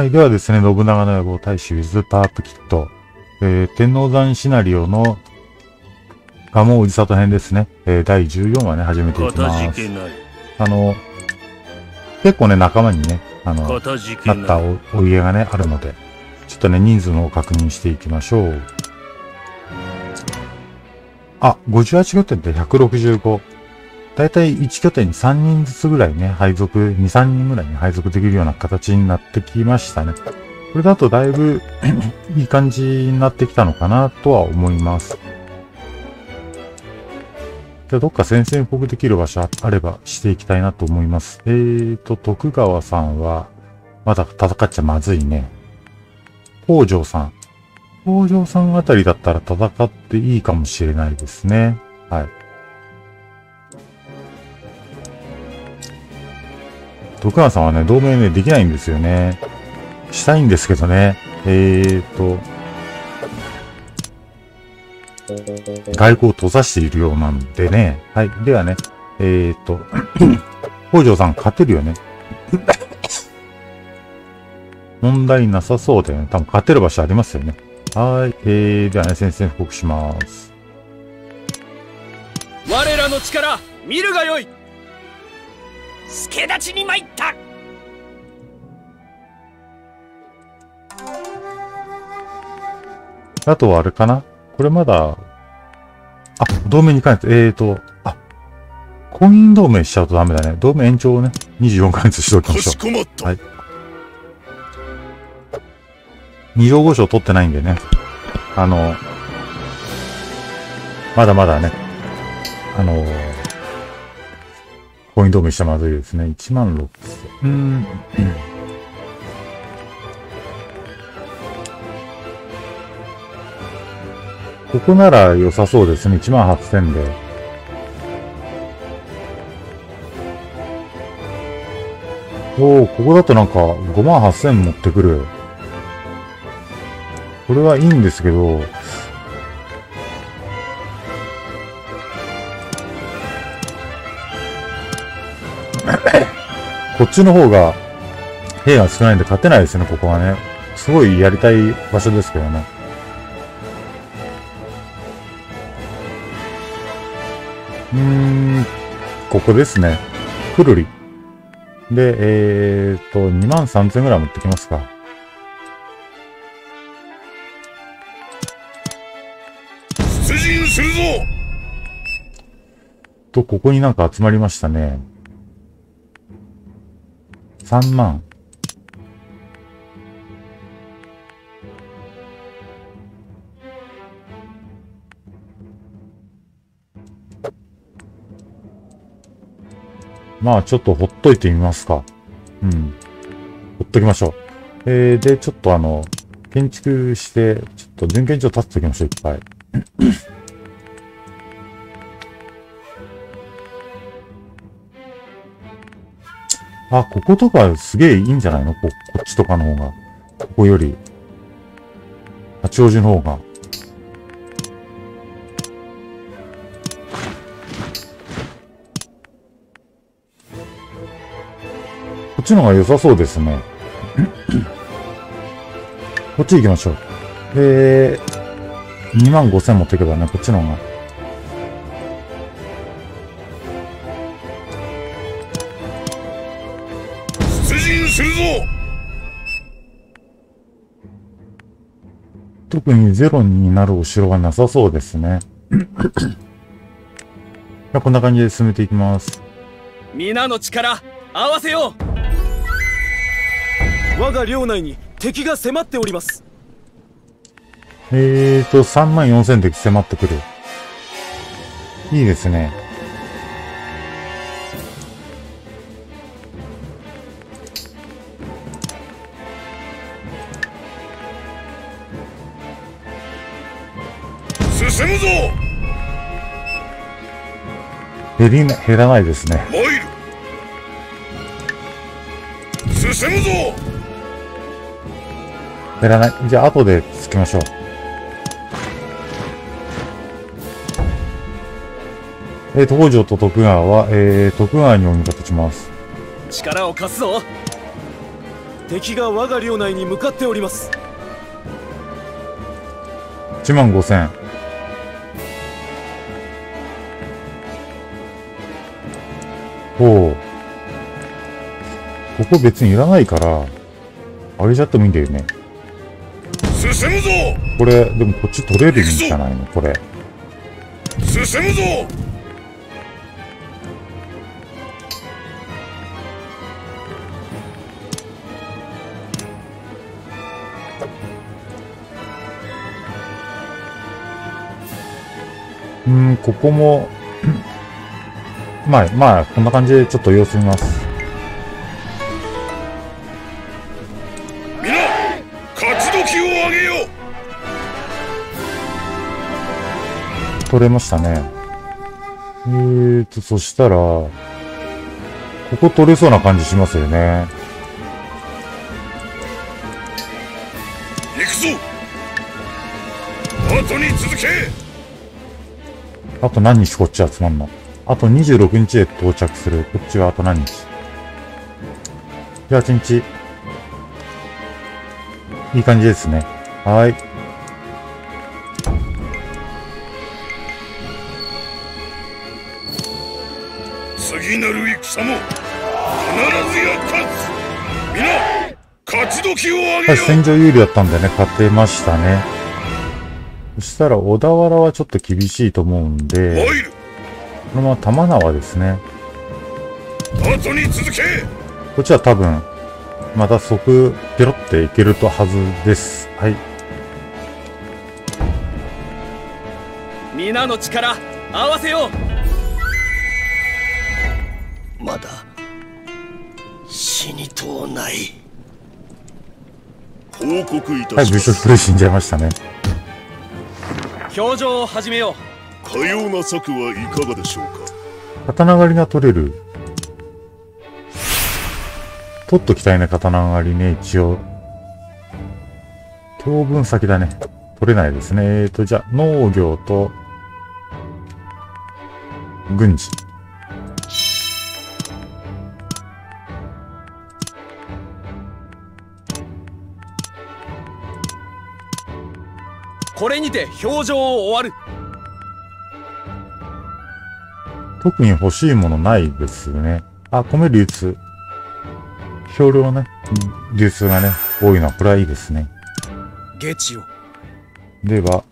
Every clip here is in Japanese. はい、ではですね、信長の野望大使 with タープキット。天王山シナリオの蒲生氏里編ですね。第14話ね、始めていきます。結構ね、仲間にね、なったお家がね、あるので、ちょっとね、人数の方を確認していきましょう。あ、58拠点で165。だいたい1拠点に3人ずつぐらいね、配属、2、3人ぐらいに配属できるような形になってきましたね。これだとだいぶいい感じになってきたのかなとは思います。じゃあどっか宣戦布告できる場所あればしていきたいなと思います。徳川さんは、まだ戦っちゃまずいね。北条さん。北条さんあたりだったら戦っていいかもしれないですね。はい。徳川さんはね、同盟ね、できないんですよね。したいんですけどね。外交を閉ざしているようなんでね。はい。ではね、北条さん勝てるよね。問題なさそうだよね。多分勝てる場所ありますよね。はい。ではね、宣戦布告します。我らの力、見るがよい。助立ちに参った。あとはあれかな？これまだ、あ、同盟に関して、あ、婚姻同盟しちゃうとダメだね。同盟延長をね、24ヶ月しておきましょう。はい。二条五章取ってないんでね。まだまだね、婚姻同盟したまずいですね。16000。ここなら良さそうですね。18000で。おお、ここだとなんか58000持ってくる。これはいいんですけど、こっちの方が兵が少ないんで勝てないですね、ここはね。すごいやりたい場所ですけどね。ここですね。くるり。で、23000ぐらい持ってきますか。するぞと、ここになんか集まりましたね。3万。まあ、ちょっとほっといてみますか。うん。ほっときましょう。で、ちょっと建築して、ちょっと準建所建てておきましょう、いっぱい。あ、こことかすげえいいんじゃないの？こっちとかの方が。ここより。八王子の方が。こっちの方が良さそうですね。こっち行きましょう。25000持っていけばね、こっちの方が。特にゼロになるお城はなさそうですね。こんな感じで進めていきます。皆の力、合わせよう。我が領内に敵が迫っております。34000敵迫ってくる。いいですね。進むぞ。減らないですね。進むぞ。減らない。じゃあ後でつきましょう。北条と徳川は、徳川に鬼が立ちます。力を貸すぞ。敵が我が領内に向かっております。1万5000。おう、ここ別にいらないからあげちゃってもいいんだよね。進むぞ。これでもこっち取れるんじゃないのこれ。進むぞ。うん、ここもまあまあこんな感じでちょっと様子見ます。みんな活動機を上げよう。取れましたね。そしたらここ取れそうな感じしますよね。行くぞ。後に続け。あと何日こっち集まんの。あと26日で到着する。こっちはあと何日 ?18 日。いい感じですね。はーい。次なる戦も必ずや勝つ。みんな勝ち時を上げよう。戦場有利だったんでね、勝てましたね。そしたら小田原はちょっと厳しいと思うんで、このまま玉縄ですね。後に続け。こっちは多分また即ペロっていけるとはずです。はい、皆の力合わせよう。まだ死にとうない。報告いたします。はい、武将一人死んじゃいましたね。表情を始めよう。かような策はいかがでしょうか。刀狩りが取れる。取っときたいね、刀狩りね、一応。当分先だね。取れないですね。じゃあ、農業と、軍事。これにて表情を終わる。特に欲しいものないですね。あ、米流通。少量ね、流通がね、多いのは、これはいいですね。下地を。では、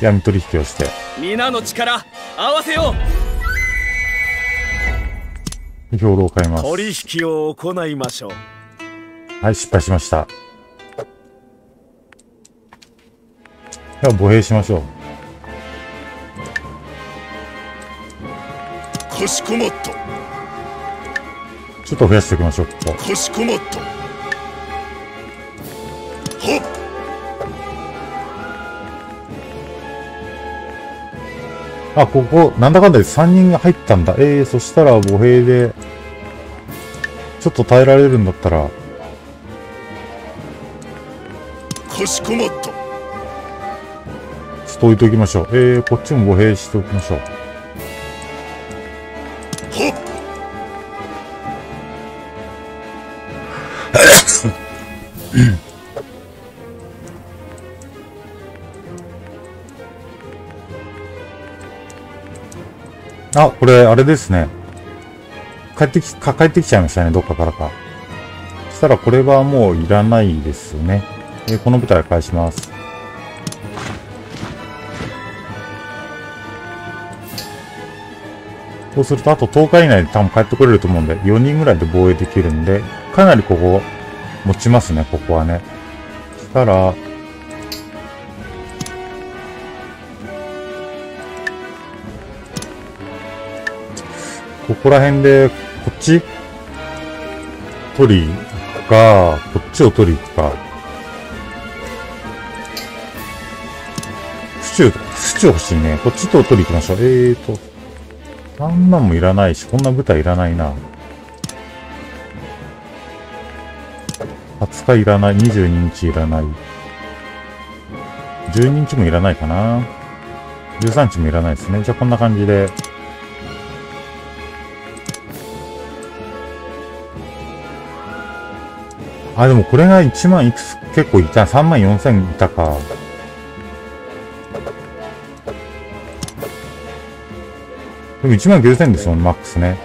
闇取引をして。皆の力、合わせよう。兵糧を買います。取引を行いましょう。はい、失敗しました。では、歩兵しましょう。かしこまった。ちょっと増やしておきましょう。かしこまった。はっ。あ、ここなんだかんだで3人が入ったんだ。そしたら歩兵でちょっと耐えられるんだったら。かしこまった。ちょっと置いておきましょう。こっちも歩兵しておきましょう。あ、これあれですね。帰ってきちゃいましたね、どっかからか。そしたらこれはもういらないですね。この部隊返します。そうするとあと10日以内で多分帰ってこれると思うんで、4人ぐらいで防衛できるんで、かなりここ持ちますね、ここはね。そしたら、ここら辺で、こっち取りか、こっちを取りか。府中欲しいね。こっちと取り行きましょう。あんなんもいらないし、こんな舞台いらないな。20日いらない。22日いらない。12日もいらないかな。13日もいらないですね。じゃあこんな感じで。あ、でもこれが1万いくつ結構いた。3万4000いたか。でも1万9000ですよ、マックスね。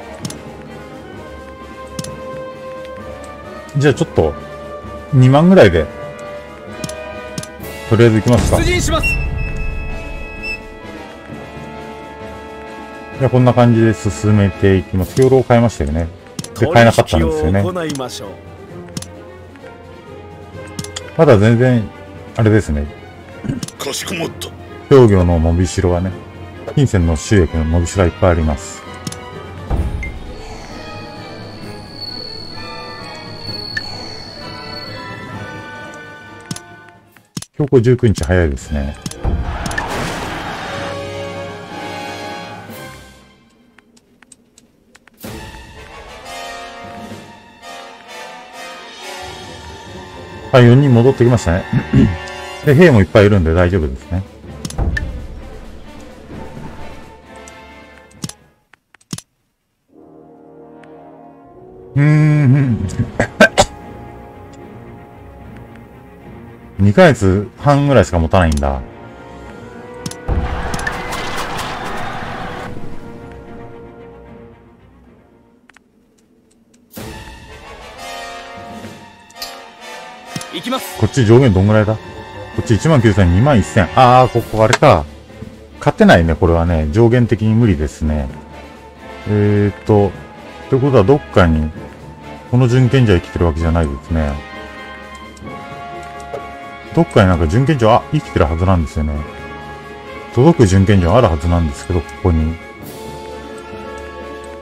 じゃあちょっと、2万ぐらいで、とりあえず行きますか。出陣します。じゃあこんな感じで進めていきます。兵糧を変えましたよね。で、変えなかったんですよね。まだ全然、あれですね。かしこまった。商業の伸びしろはね、金銭の収益の伸びしろはいっぱいあります。標高19日早いですね。はい、4人戻ってきましたね。で、兵もいっぱいいるんで大丈夫ですね。2ヶ月半ぐらいしか持たないんだ。行きます。こっち上限どんぐらいだ？こっち19000、21000。ああ、ここあれか。勝てないね、これはね。上限的に無理ですね。ってことはどっかに、この準賢者生きてるわけじゃないですね。どっかになんか準賢者、あ、生きてるはずなんですよね。届く準賢者はあるはずなんですけど、ここに。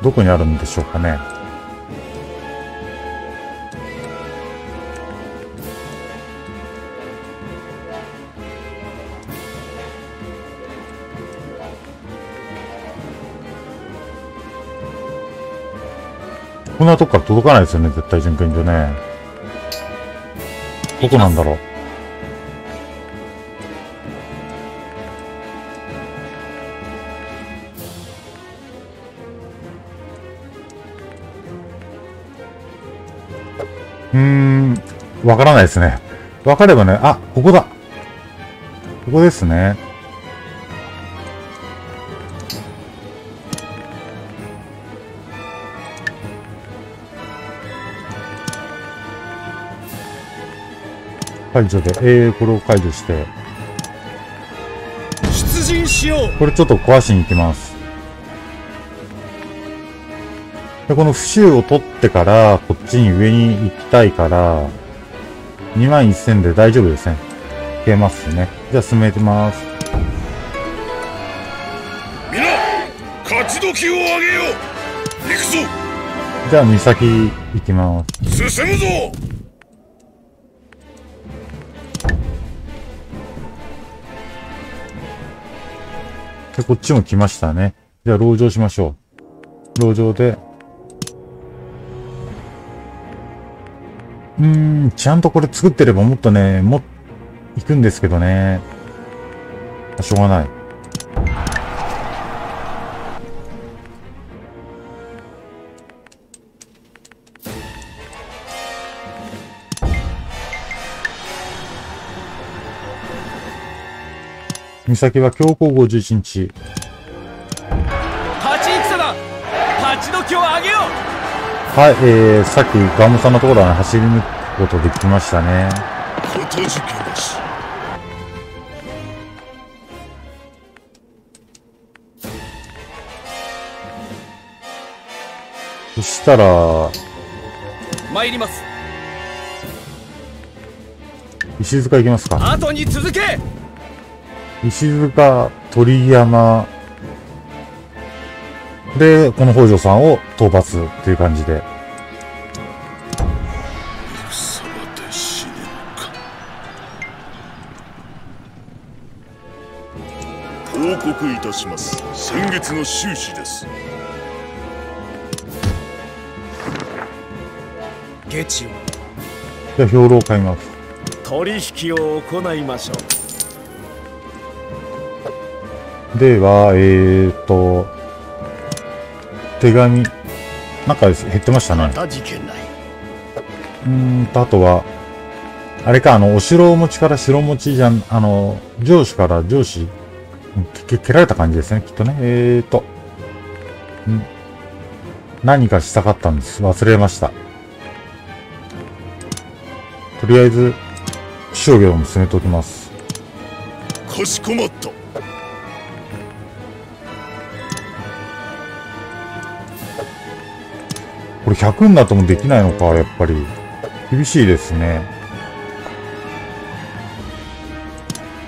どこにあるんでしょうかね。こんなとこから届かないですよね、絶対準賢者ね。どこなんだろう。わからないですね。わかればね、あ、ここだ。ここですね。解除で、これを解除して。出陣しよう。これちょっと壊しに行きます。で、この不臭を取ってから、こっちに上に行きたいから、21000で大丈夫ですね。いけますね。じゃあ進めてます。みんな、勝ち時をあげよう。行くぞ。じゃあ、岬行きます。進むぞ。で、こっちも来ましたね。じゃあ、籠城しましょう。籠城で。ちゃんとこれ作ってればもっとね、行くんですけどね。しょうがない。岬は強行51日。勝ち戦だ！勝ち時を上げよう！はい、さっきガムさんのところは、ね、走り抜くことできましたね。そしたら参ります。石塚行きますか。後に続け。石塚、鳥山で、この北条さんを討伐っていう感じで。報告いたします。先月の収支です。下地を。じゃあ兵糧を買います。取引を行いましょう。では、手紙、なんか減ってましたね。あとは、あれか、お白持ちから白持ちじゃん、上司から上司、蹴られた感じですね、きっとね。何かしたかったんです。忘れました。とりあえず、商業も進めておきます。かしこまった。これ100になってもできないのか、やっぱり。厳しいですね。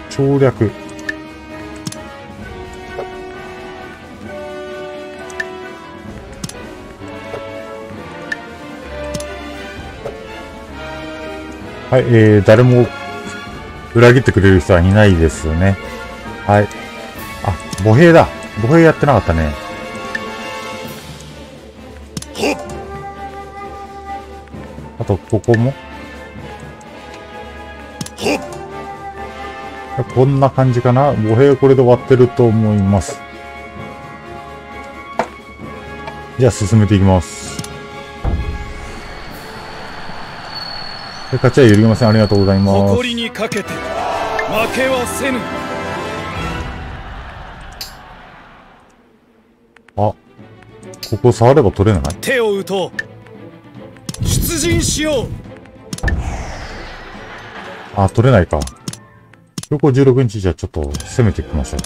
省略。はい、誰も裏切ってくれる人はいないですね。はい。あ、歩兵だ。歩兵やってなかったね。あと、ここも。こんな感じかな。歩兵これで終わってると思います。じゃあ、進めていきます。勝ちは揺るぎません。ありがとうございます。誇りにかけて負けはせぬ。あ、ここ触れば取れない。手を打とう。出陣しよう。あ、取れないか。横16日じゃちょっと攻めていきましょう。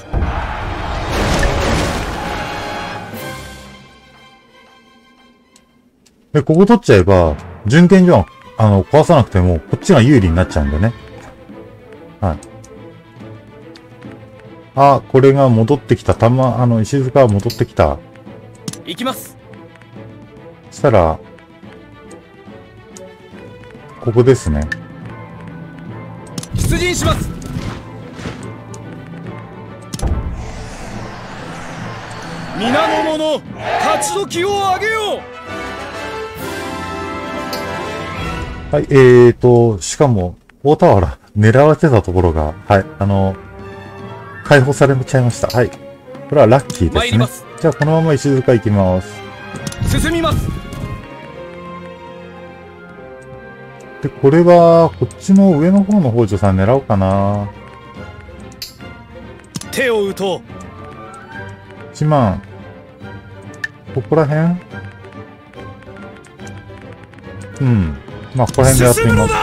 で、ここ取っちゃえば準剣場。壊さなくても、こっちが有利になっちゃうんだね。はい。あ、これが戻ってきた。石塚が戻ってきた。行きます。そしたら、ここですね。出陣します。皆の者、勝ち時をあげよう。はい、しかも、大田原、狙われてたところが、はい、解放されちゃいました。はい。これはラッキーですね。じゃあ、このまま石塚行きます。進みます。で、これは、こっちの上の方の北条さん狙おうかな。手を打とう。1万。ここら辺？うん。まあ、ここら辺でやってみます。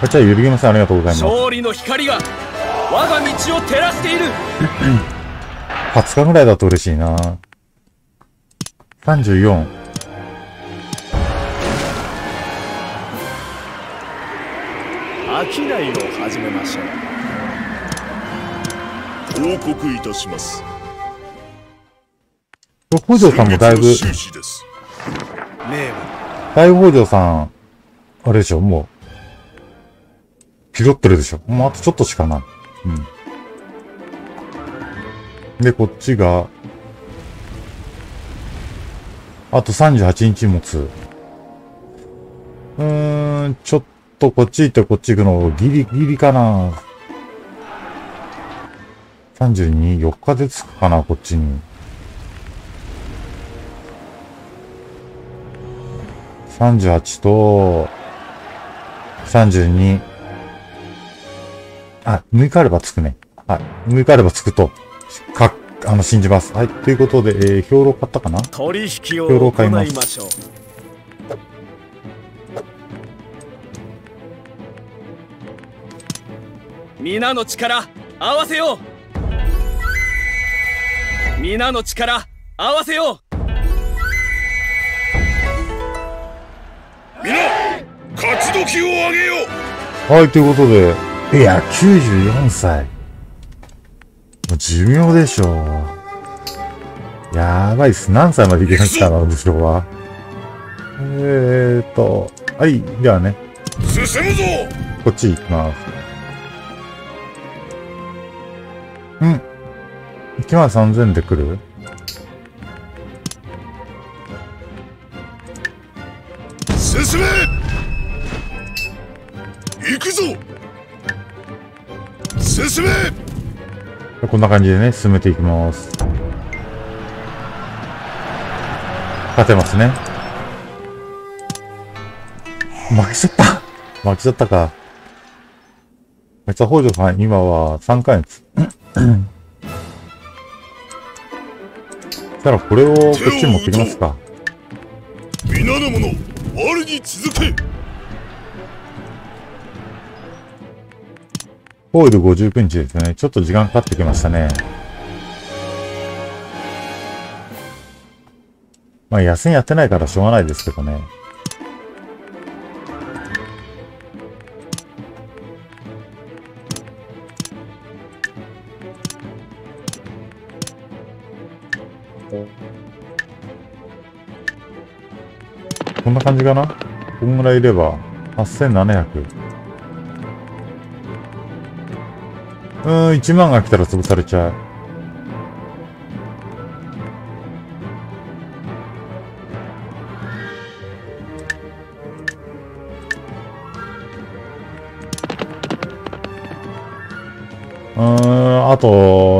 こちら揺るぎません。ありがとうございます。勝利の光が我が道を照らしている。20日ぐらいだと嬉しいな。34。商いを始めましょう。報告いたします。北条さんもだいぶ北条さん、あれでしょ、もう、拾ってるでしょ。もうあとちょっとしかない。うん。で、こっちが、あと38日持つ。ちょっとこっち行ってこっち行くの、ギリかな。32、4日で着くかな、こっちに。38と、32。あ、6日あればつくね。はい。6日あればつくと、信じます。はい。ということで、兵糧買ったかな？取引を行いましょう。皆の力、合わせよう！皆の力、合わせよう！みんな、勝ち時をあげよう。はい、ということで、いや、94歳。もう寿命でしょう。やばいっす。何歳までいけましたか、武将は。はい、ではね。進むぞ。こっち行きます。1万3000で来る？進め！行くぞ！進め！こんな感じでね、進めていきます。立てますね。負けちゃった。負けちゃったか。めっちゃ北条さん、今は3回です。したらこれをこっちに持ってきますか。皆の者、我に続け。ホイール59日ですね。ちょっと時間かかってきましたね。まあ、休みやってないからしょうがないですけどね。こんな感じかな？こんぐらいいれば、8700。1万が来たら潰されちゃう。あと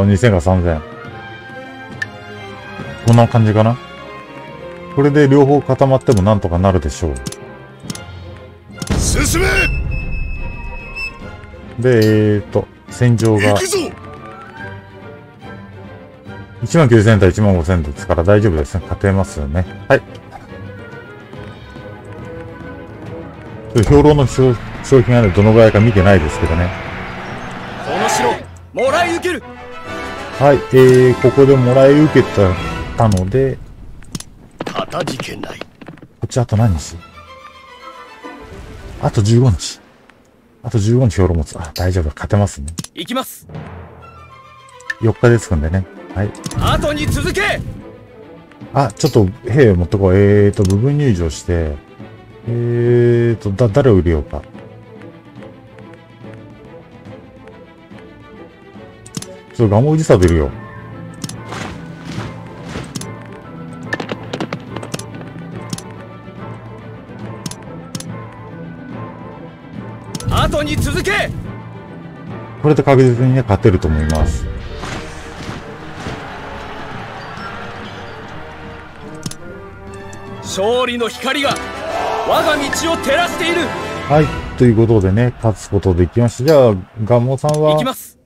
2000か3000。こんな感じかな。これで両方固まってもなんとかなるでしょう。進め。で、戦場が19000対15000ですから大丈夫ですね。勝てますよね。はい。兵糧の消費がね、どのぐらいか見てないですけどね。この城もらい受ける。はい、ここでもらい受けたので。こっちあと何日？あと15日。あと15日兵糧持つ。あ、大丈夫。勝てますね。行きます。4日ですんでね。はい。後に続け！あ、ちょっと兵を持ってこう。部分入場して。誰を入れようか。ちょっと蒲生氏貞いるよ。に続け。これで確実にね、勝てると思います。勝利の光が我が道を照らしている。はい、ということでね、勝つことできました。じゃあ蒲生さんは行きます。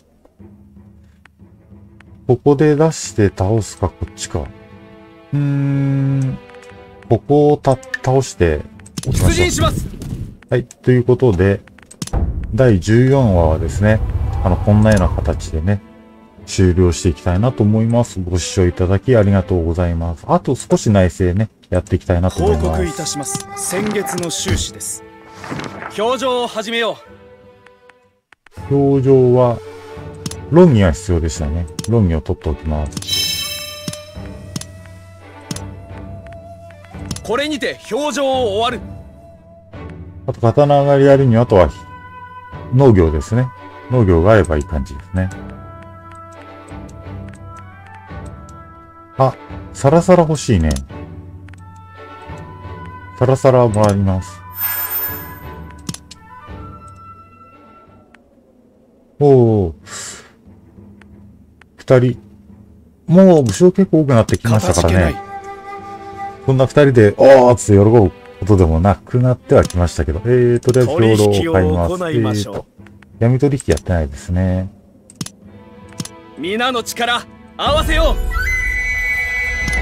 ここで出して倒すか、こっちか。ここを倒して出陣します。はい、ということで第14話はですね、こんなような形でね、終了していきたいなと思います。ご視聴いただきありがとうございます。あと少し内政ね、やっていきたいなと思います。報告いたします。先月の収支です。表情を始めよう。表情は、論議が必要でしたね。論議を取っておきます。これにて表情を終わる。あと、刀上がりやるには、あとは、農業ですね。農業があればいい感じですね。あ、サラサラ欲しいね。サラサラもらいます。おー。2人。もう武将結構多くなってきましたからね。こんな2人で、おーって喜ぶことでもなくなってはきましたけど。とりあえず兵糧を買います。闇取引やってないですね。皆の力合わせよ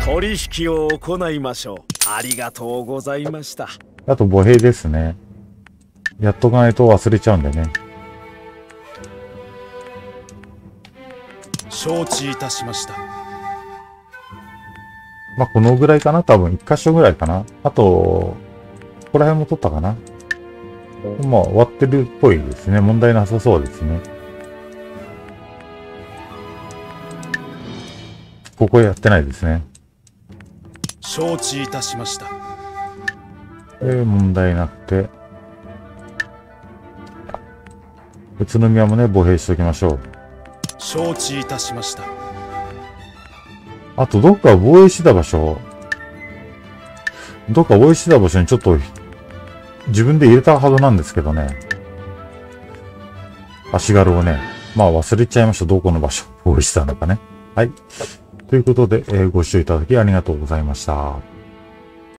う。取引を行いましょう。ありがとうございました。あと母兵ですね。やっとかないと忘れちゃうんでね。承知いたしました。まあ、このぐらいかな、多分。1箇所ぐらいかな。あと、ここら辺も取ったかな。まあ、終わってるっぽいですね。問題なさそうですね。ここやってないですね。承知いたしました。問題なくて。宇都宮もね、防衛しておきましょう。承知いたしました。あと、どっか防衛してた場所。どっか防衛してた場所にちょっと、自分で入れたはずなんですけどね。足軽をね、まあ忘れちゃいました。どこの場所、防衛してたのかね。はい。ということで、ご視聴いただきありがとうございました。